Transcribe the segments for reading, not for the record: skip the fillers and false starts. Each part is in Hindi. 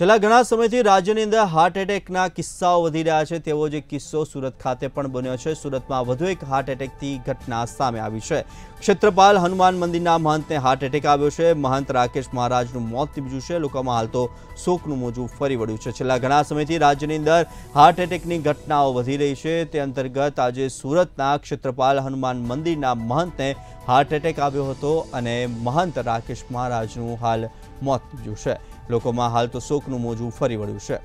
છેલ્લા ઘણા સમયથી રાજ્યની અંદર હાર્ટ એટેકના કિસ્સાઓ વધી રહ્યા છે તેવો જ એક કિસ્સો સુરત ખાતે પણ બન્યો છે। સુરતમાં વધુ એક હાર્ટ એટેકની ઘટના સામે આવી છે। ક્ષેત્રપાલ હનુમાન મંદિરના મહંતને હાર્ટ એટેક આવ્યો છે। મહંત રાકેશ મહારાજનું મોત નીપજ્યું છે। લોકોમાં હાલ તો શોકનું મોજું ફરી વળ્યું છે। છેલ્લા ઘણા સમયથી રાજ્યની અંદર હાર્ટ એટેકની ઘટનાઓ વધી રહી છે તે અંતર્ગત આજે સુરતના ક્ષેત્રપાલ હનુમાન મંદિરના મહંતને हार्ट एटेक आव्यो हतो अने महंत राकेश महाराजनु हाल मौत निपज्यु छे। लोकोमां हाल तो शोकनु मोजु फरी वळ्यु छे।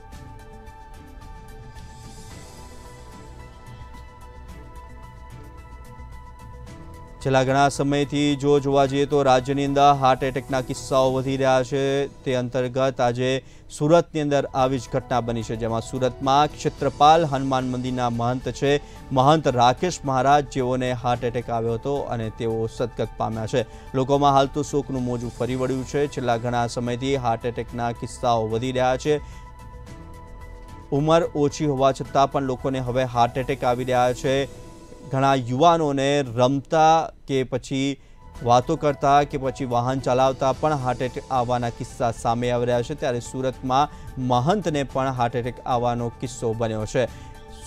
छेल्ला घणा समयथी जो जोवा जईए तो राज्यनी अंदर हार्ट एटेकना किस्साओ वधी रह्या छे ते अंतर्गत आजे सूरतनी अंदर आवी ज घटना बनी है। जेमां सूरतमां क्षेत्रपाल हनुमान मंदिरना महंत है महंत राकेश महाराज जेओने हार्ट एटेक आव्यो हतो अने तेओ सदगत पाम्या छे। लोकोमां हाल तो शोकनुं मोजू फरी वळ्यु छे। छेल्ला घणा समयथी हार्ट एटेकना किस्साओ वधी रह्या छे। उमर ओछी होवा छतां पण लोकोने हवे हार्ट एटेक आवी रह्या छे। घणा युवानोने रमता के पछी वातो करता के पछी वाहन चलावता पण हार्ट एटेक आवाना किस्सा सामे आवी रह्या छे। त्यारे सूरतमां महंतने पण हार्ट एटेक आवानो किस्सो बन्यो छे।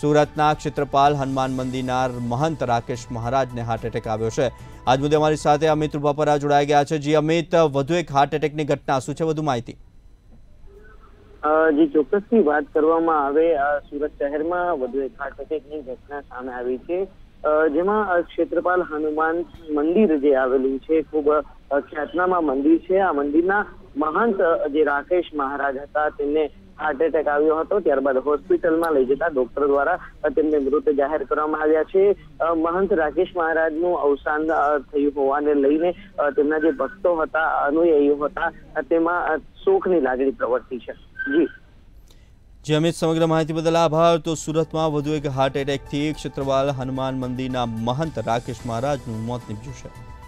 सूरतना क्षेत्रपाल हनुमान मंदिरना महंत राकेश महाराज ने हार्ट एटेक आव्यो छे। आज मुद्दे अमारी साथे अमित रूपापरा जोड़ाई गया छे। जी अमित, वधु एक हार्ट एटेकनी घटना, शुं छे वधु माहिती? जी चोक्कसथी वात करवामां आवे, सूरत शहेरमां वधु एक हार्ट एटेकनी घटना सामे आवी छे। जेमां क्षेत्रपाल हनुमान मंदिर जे आवेलुं छे, खूब ख्यातनामा मंदिर छे। आ मंदिरना महंत जे राकेश महाराज हता तेमने हार्ट एटेक आव्यो हतो। त्यारबाद होस्पिटलमां लई जता डॉक्टर द्वारा तेमने मृत जाहेर करवामां आव्या छे। महंत राकेश महाराजनुं अवसान थयुं होवाने लईने तेमना जे भक्तो हता अनुयायीओ हता तेमां शोकनी लागणी प्रवर्ती छे। जी जी अमित, समग्र माहिती बदल आभार। तो सूरत में वधु एक हार्ट एटेक थी क्षेत्रपाल हनुमान मंदिर ना महंत राकेश महाराज नु मौत निपज्यु छे।